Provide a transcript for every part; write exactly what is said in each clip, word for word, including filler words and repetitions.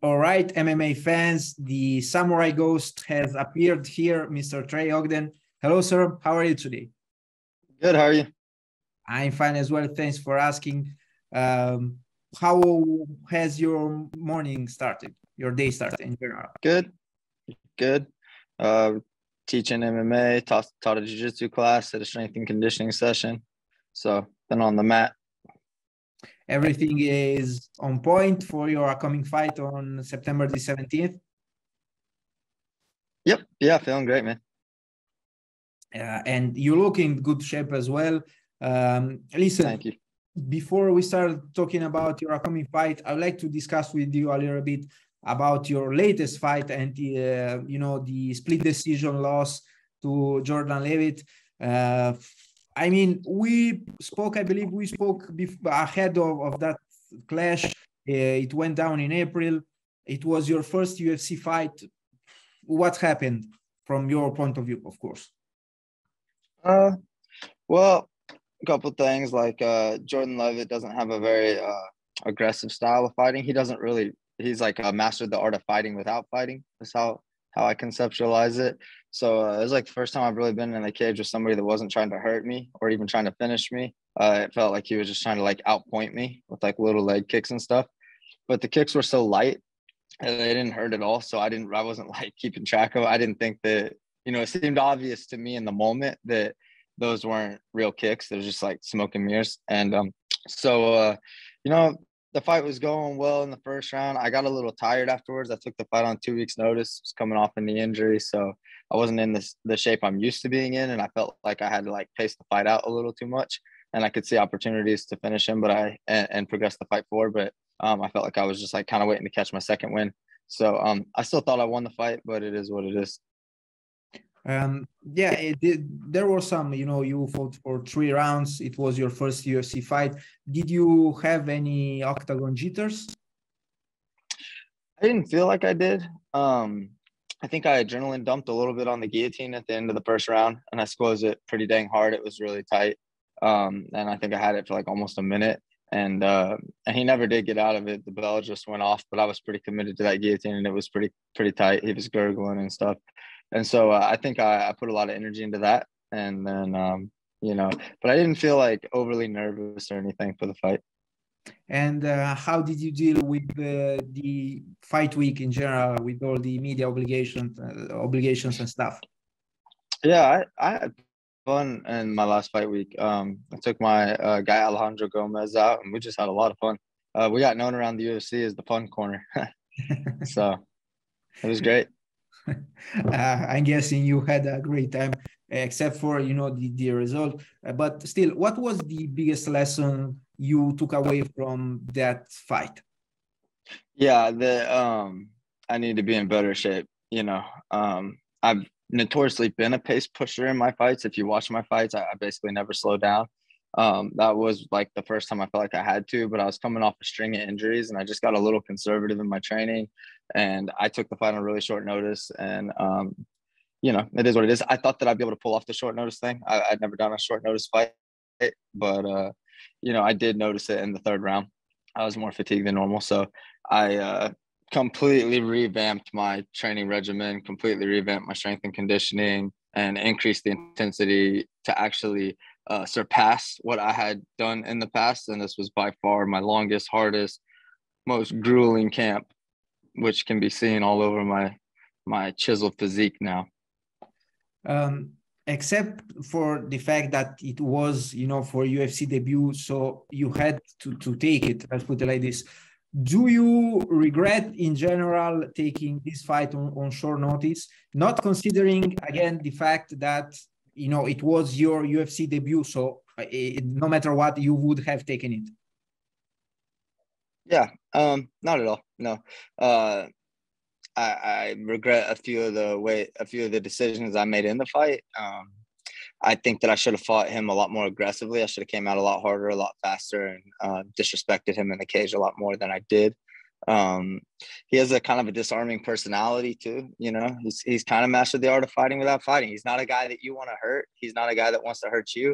All right, M M A fans, the Samurai Ghost has appeared here, Mister Trey Ogden. Hello, sir. How are you today? Good. How are you? I'm fine as well. Thanks for asking. Um, how has your morning started, your day started in general? Good. Good. Uh, teaching M M A, taught, taught a jiu-jitsu class at a strength and conditioning session. So been on the mat. Everything is on point for your upcoming fight on September the seventeenth? Yep. Yeah, feeling great, man. Uh, and you look in good shape as well. Um, listen, Thank you. Before we start talking about your upcoming fight, I'd like to discuss with you a little bit about your latest fight and, uh, you know, the split decision loss to Jordan Leavitt. Uh, I mean, we spoke, I believe we spoke before, ahead of, of that clash. Uh, it went down in April. It was your first U F C fight. What happened from your point of view, of course? Uh, well, a couple things. Like uh, Jordan Leavitt doesn't have a very uh, aggressive style of fighting. He doesn't really, he's like uh, mastered the art of fighting without fighting. That's how, how I conceptualize it. So uh, it was like the first time I've really been in the cage with somebody that wasn't trying to hurt me or even trying to finish me. Uh, it felt like he was just trying to like outpoint me with like little leg kicks and stuff. But the kicks were so light and they didn't hurt at all. So I didn't, I wasn't like keeping track of it. I didn't think that, you know, it seemed obvious to me in the moment that those weren't real kicks. They're just like smoke and mirrors. And um, so, uh, you know, the fight was going well in the first round. I got a little tired afterwards. I took the fight on two weeks notice. I was coming off a knee injury. So I wasn't in this, the shape I'm used to being in. And I felt like I had to like pace the fight out a little too much. And I could see opportunities to finish him, but I, and, and progress the fight forward. But um, I felt like I was just like kind of waiting to catch my second win. So um, I still thought I won the fight, but it is what it is. Um, yeah, it, it, there were some, you know, you fought for three rounds. It was your first U F C fight. Did you have any octagon jitters? I didn't feel like I did. Um, I think I adrenaline dumped a little bit on the guillotine at the end of the first round, and I squeezed it pretty dang hard. It was really tight. Um, and I think I had it for like almost a minute. And uh, and he never did get out of it. The bell just went off, but I was pretty committed to that guillotine, and it was pretty, pretty tight. He was gurgling and stuff. And so uh, I think I, I put a lot of energy into that. And then, um, you know, but I didn't feel like overly nervous or anything for the fight. And uh, how did you deal with uh, the fight week in general, with all the media obligations, uh, obligations and stuff? Yeah, I, I had fun in my last fight week. Um, I took my uh, guy Alejandro Gomez out, and we just had a lot of fun. Uh, we got known around the U F C as the fun corner. So it was great. Uh, I'm guessing you had a great time, except for, you know, the, the result. Uh, but still, what was the biggest lesson you took away from that fight? Yeah, the um, I need to be in better shape. You know, um, I've notoriously been a pace pusher in my fights. If you watch my fights, I, I basically never slow down. Um, that was like the first time I felt like I had to, but I was coming off a string of injuries and I just got a little conservative in my training, and I took the fight on really short notice. And, um, you know, it is what it is. I thought that I'd be able to pull off the short notice thing. I, I'd never done a short notice fight, but, uh, you know, I did notice it in the third round. I was more fatigued than normal. So I, uh, completely revamped my training regimen, completely revamped my strength and conditioning, and increased the intensity to actually Uh, surpass what I had done in the past. And this was by far my longest, hardest, most grueling camp, which can be seen all over my my chiseled physique now. Um, except for the fact that it was, you know, for U F C debut, so you had to, to take it, let's put it like this. Do you regret in general taking this fight on, on short notice, not considering, again, the fact that, you know, it was your U F C debut, so it, no matter what, you would have taken it? Yeah, um, not at all. No, uh, I, I regret a few of the way, a few of the decisions I made in the fight. Um, I think that I should have fought him a lot more aggressively. I should have came out a lot harder, a lot faster, and uh, disrespected him in the cage a lot more than I did. Um, he has a kind of a disarming personality too. You know, he's, he's kind of mastered the art of fighting without fighting. He's not a guy that you want to hurt. He's not a guy that wants to hurt you.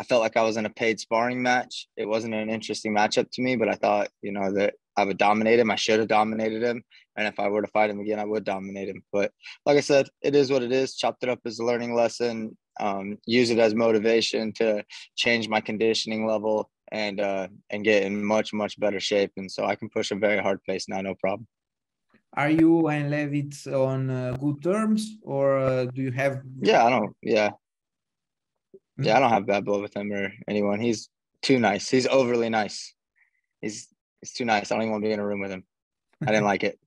I felt like I was in a paid sparring match. It wasn't an interesting matchup to me, but I thought, you know, that I would dominate him. I should have dominated him. And if I were to fight him again, I would dominate him. But like I said, it is what it is. Chopped it up as a learning lesson. Um, use it as motivation to change my conditioning level and uh, and get in much, much better shape. And so I can push a very hard pace now, no problem. Are you and Leavitt on uh, good terms, or uh, do you have? Yeah, I don't. Yeah. Yeah, I don't have bad blood with him or anyone. He's too nice. He's overly nice. He's It's too nice. I don't even want to be in a room with him. I didn't like it.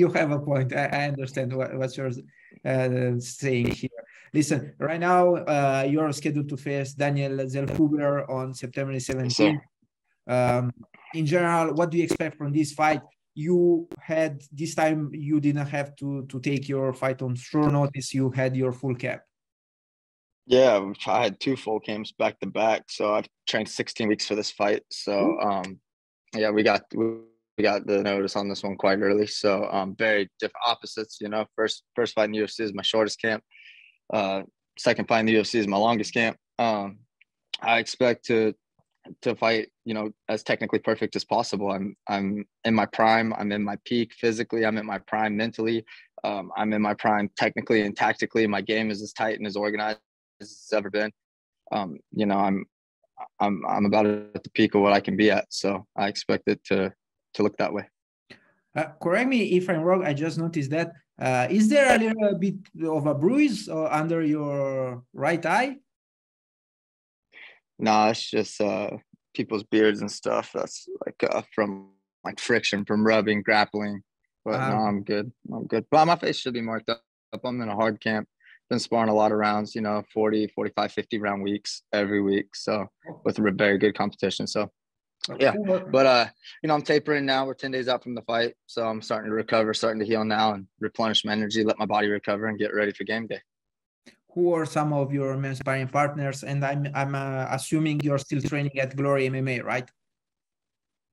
You have a point. I, I understand what, what you're uh, saying here. Listen, right now uh, you're scheduled to face Daniel Zellhuber on September seventeenth. Um, in general, what do you expect from this fight? You had this time, you didn't have to, to take your fight on short notice. You had your full camp. Yeah, I had two full camps back to back. So I've trained sixteen weeks for this fight. So um, yeah, we got we got the notice on this one quite early. So um, very different opposites, you know. First first fight in the U F C is my shortest camp. Uh, second fight in the U F C is my longest camp. Um, I expect to to fight, you know, as technically perfect as possible. I'm I'm in my prime. I'm in my peak physically. I'm in my prime mentally. Um, I'm in my prime technically and tactically. My game is as tight and as organized as it's ever been. Um, you know, I'm, I'm, I'm about at the peak of what I can be at. So I expect it to, to look that way. Uh, correct me if I'm wrong. I just noticed that. Uh, is there a little bit of a bruise or under your right eye? No, nah, it's just uh, people's beards and stuff. That's like uh, from like friction, from rubbing, grappling. But um, no, I'm good. I'm good. But my face should be marked up. I'm in a hard camp. Been sparring a lot of rounds, you know, forty, forty-five, fifty round weeks every week. So with a very good competition. So yeah, but, uh, you know, I'm tapering now. We're ten days out from the fight. So I'm starting to recover, starting to heal now and replenish my energy, let my body recover and get ready for game day. Who are some of your men's sparring partners? And I'm, I'm uh, assuming you're still training at Glory M M A, right?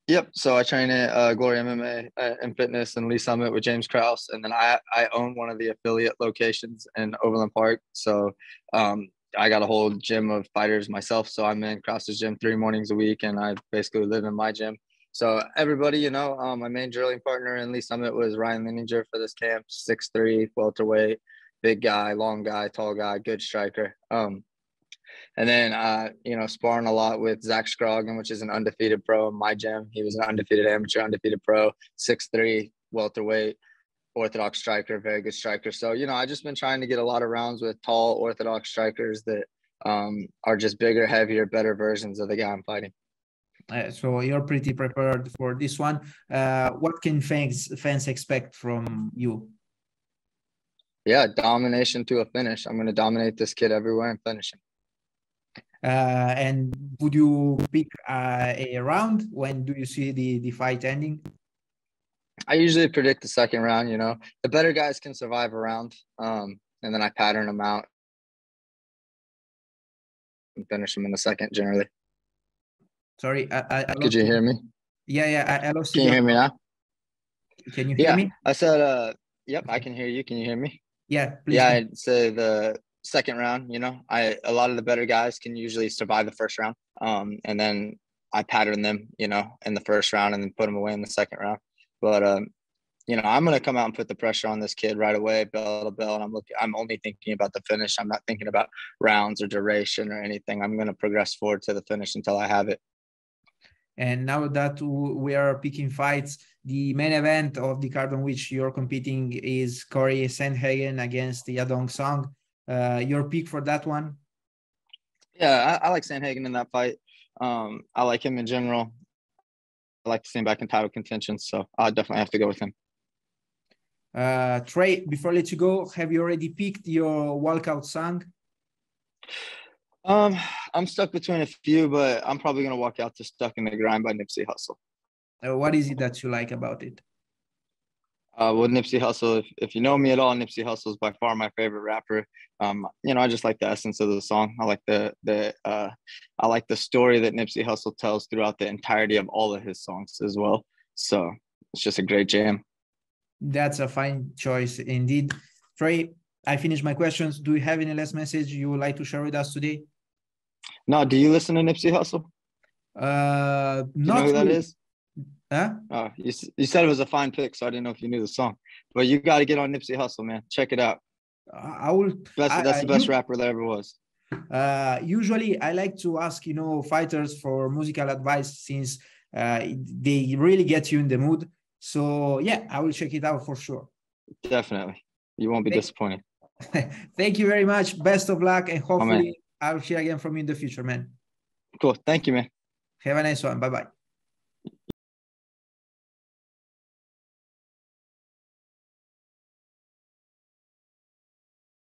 Yep. So I train at uh, Glory M M A and Fitness and Lee Summit with James Krause. And then I, I own one of the affiliate locations in Overland Park. So um, I got a whole gym of fighters myself. So I'm in Krause's gym three mornings a week, and I basically live in my gym. So everybody, you know, um, my main drilling partner in Lee Summit was Ryan Lininger for this camp, six three, welterweight, big guy, long guy, tall guy, good striker. Um, And then, uh, you know, sparring a lot with Zach Scroggen, which is an undefeated pro in my gym. He was an undefeated amateur, undefeated pro, six three, welterweight, orthodox striker, very good striker. So, you know, I've just been trying to get a lot of rounds with tall orthodox strikers that um, are just bigger, heavier, better versions of the guy I'm fighting. Uh, so you're pretty prepared for this one. Uh, what can fans, fans expect from you? Yeah, domination to a finish. I'm going to dominate this kid everywhere and finish him. Uh, and would you pick uh, a round? When do you see the, the fight ending? I usually predict the second round, you know. The better guys can survive a round, um, and then I pattern them out and finish them in the second generally. Sorry, I, I, I Could you hear me? Yeah, yeah, I, I lost you. Can you hear me now? Can you hear yeah, me? I said, uh, yep, I can hear you. Can you hear me? Yeah, please. Yeah, I'd say the second round, you know, I a lot of the better guys can usually survive the first round, um, and then I pattern them, you know, in the first round and then put them away in the second round. But um, you know, I'm gonna come out and put the pressure on this kid right away, bell to bell, and I'm looking. I'm only thinking about the finish. I'm not thinking about rounds or duration or anything. I'm gonna progress forward to the finish until I have it. And now that we are picking fights, the main event of the card on which you're competing is Corey Sandhagen against Yadong Song. Uh, your pick for that one? Yeah, I, I like Sandhagen in that fight. Um, I like him in general. I like to see him back in title contention, so I'll definitely have to go with him. Uh, Trey, before I let you go, have you already picked your walkout song? Um, I'm stuck between a few, but I'm probably going to walk out to Stuck in the Grind by Nipsey Hussle. Uh, what is it that you like about it? Uh, well, Nipsey Hussle, if, if you know me at all, Nipsey Hussle is by far my favorite rapper. Um, you know, I just like the essence of the song. I like the the uh, I like the story that Nipsey Hussle tells throughout the entirety of all of his songs as well. So it's just a great jam. That's a fine choice indeed. Trey, I finished my questions. Do you have any last message you would like to share with us today? No, do you listen to Nipsey Hussle? Uh, not you know who that is? Huh? Uh, you, you said it was a fine pick, so I didn't know if you knew the song. But you got to get on Nipsey Hussle, man. Check it out. I will. Best, I, that's I, the best you, rapper that ever was. Uh, usually, I like to ask, you know, fighters for musical advice since uh, they really get you in the mood. So, yeah, I will check it out for sure. Definitely. You won't be Thank disappointed. Thank you very much. Best of luck. And hopefully oh, I'll hear again from you in the future, man. Cool. Thank you, man. Have a nice one. Bye-bye.